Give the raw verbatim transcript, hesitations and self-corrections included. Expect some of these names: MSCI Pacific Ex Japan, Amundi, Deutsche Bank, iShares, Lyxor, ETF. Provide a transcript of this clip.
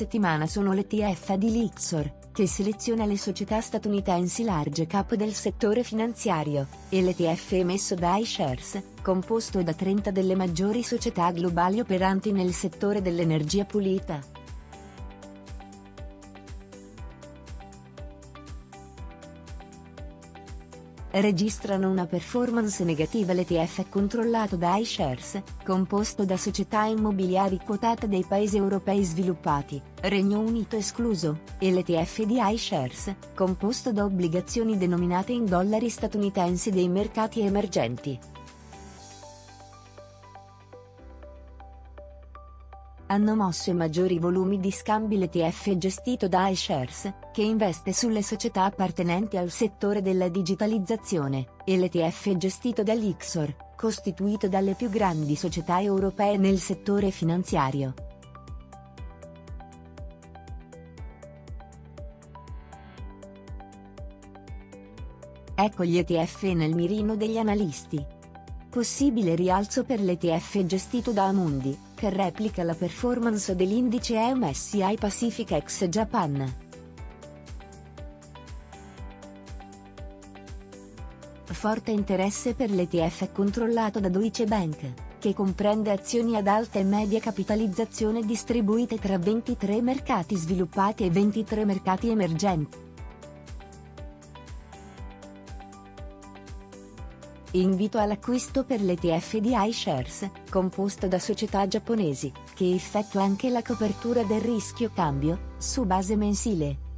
settimana sono l'E T F di Lyxor, che seleziona le società statunitensi large cap del settore finanziario, e l'E T F emesso da iShares, composto da trenta delle maggiori società globali operanti nel settore dell'energia pulita. Registrano una performance negativa l'E T F controllato da iShares, composto da società immobiliari quotate dei paesi europei sviluppati, Regno Unito escluso, e l'E T F di iShares, composto da obbligazioni denominate in dollari statunitensi dei mercati emergenti. Hanno mosso i maggiori volumi di scambi l'E T F gestito da iShares, che investe sulle società appartenenti al settore della digitalizzazione, e l'E T F gestito da Lyxor, costituito dalle più grandi società europee nel settore finanziario. Ecco gli E T F nel mirino degli analisti. Possibile rialzo per l'E T F gestito da Amundi, che replica la performance dell'indice M S C I Pacific Ex Japan. Forte interesse per l'E T F controllato da Deutsche Bank, che comprende azioni ad alta e media capitalizzazione distribuite tra ventitré mercati sviluppati e ventitré mercati emergenti. Invito all'acquisto per l'E T F di iShares, composto da società giapponesi, che effettua anche la copertura del rischio cambio, su base mensile.